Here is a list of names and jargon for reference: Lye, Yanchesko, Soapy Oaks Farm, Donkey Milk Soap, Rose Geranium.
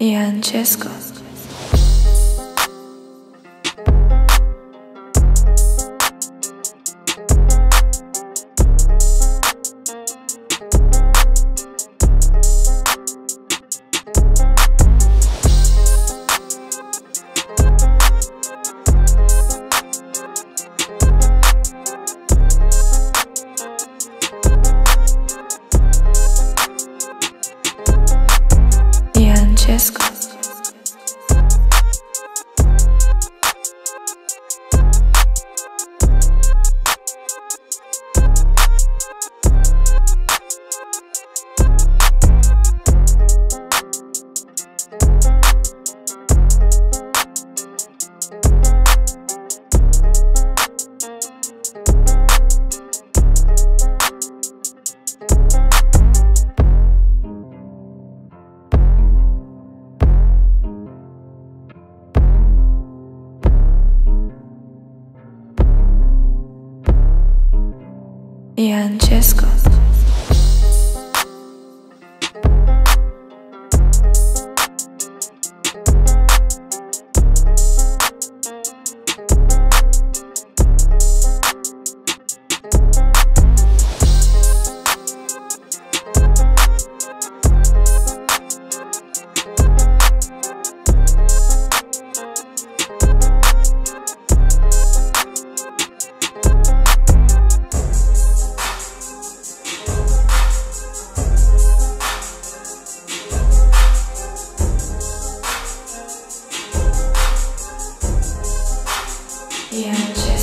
Yanchesko. Yanchesko. Yanchesko. Yeah.